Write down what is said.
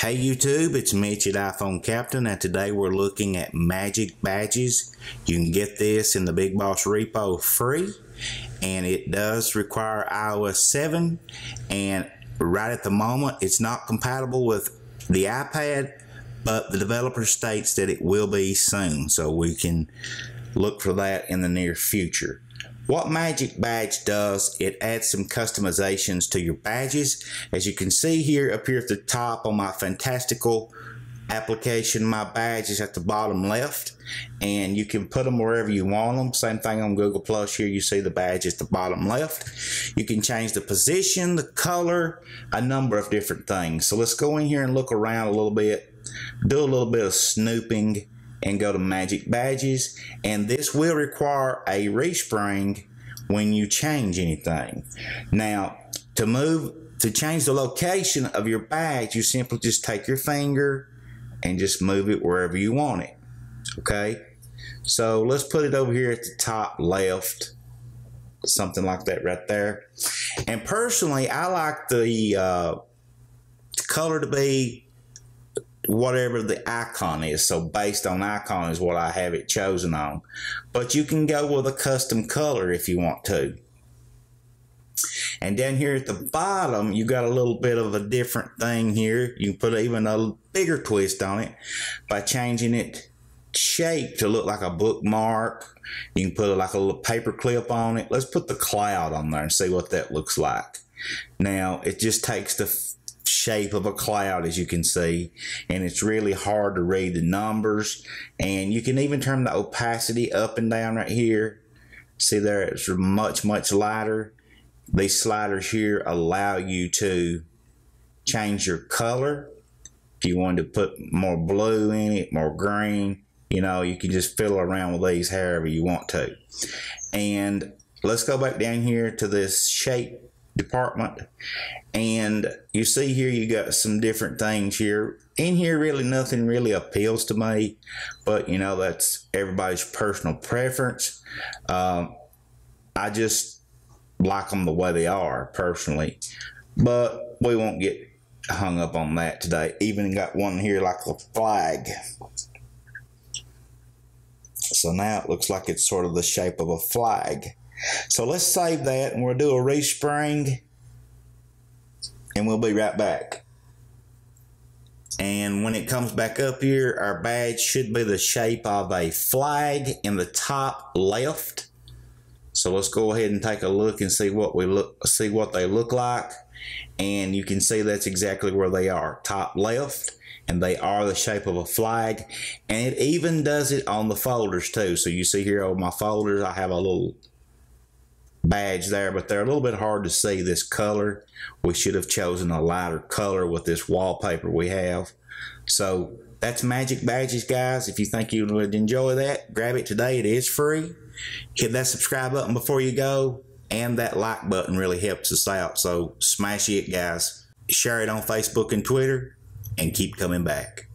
Hey YouTube, it's Mitch at iPhone Captain, and today we're looking at Magic Badges. You can get this in the Big Boss repo free, and it does require iOS 7, and right at the moment it's not compatible with the iPad, but the developer states that it will be soon, so we can look for that in the near future. What Magic Badge does, it adds some customizations to your badges. As you can see here, up here at the top on my fantastical application, my badge is at the bottom left, and you can put them wherever you want them. Same thing on Google Plus here, you see the badge at the bottom left. You can change the position, the color, a number of different things. So let's go in here and look around a little bit, do a little bit of snooping, and go to Magic Badges, and this will require a respring when you change anything. Now, to change the location of your badge, you simply just take your finger and just move it wherever you want it. Okay, so let's put it over here at the top left, something like that right there. And personally, I like the color to be whatever the icon is, so based on icon is what I have it chosen on, but you can go with a custom color if you want to. And down here at the bottom, you got a little bit of a different thing here. You can put even a bigger twist on it by changing it shape to look like a bookmark. You can put like a little paper clip on it. Let's put the cloud on there and see what that looks like. Now it just takes the shape of a cloud, as you can see, and it's really hard to read the numbers. And you can even turn the opacity up and down right here. See there, it's much lighter. These sliders here allow you to change your color. If you wanted to put more blue in it, more green, you know, you can just fiddle around with these however you want to. And let's go back down here to this shape department, and you see here you got some different things here. In here, really nothing really appeals to me, but you know, that's everybody's personal preference. I just like them the way they are personally, but we won't get hung up on that today. Even got one here like a flag, so now it looks like it's sort of the shape of a flag. So let's save that, and we'll do a respring, and we'll be right back. And when it comes back up here, our badge should be the shape of a flag in the top left. So let's go ahead and take a look and see what they look like. And you can see that's exactly where they are, top left, and they are the shape of a flag. And it even does it on the folders too. So you see here on my folders, I have a little badge there, but they're a little bit hard to see this color. We should have chosen a lighter color with this wallpaper we have. So that's Magic Badges, guys. If you think you would enjoy that, grab it today. It is free. Hit that subscribe button before you go, and that like button really helps us out. So smash it, guys. Share it on Facebook and Twitter, and keep coming back.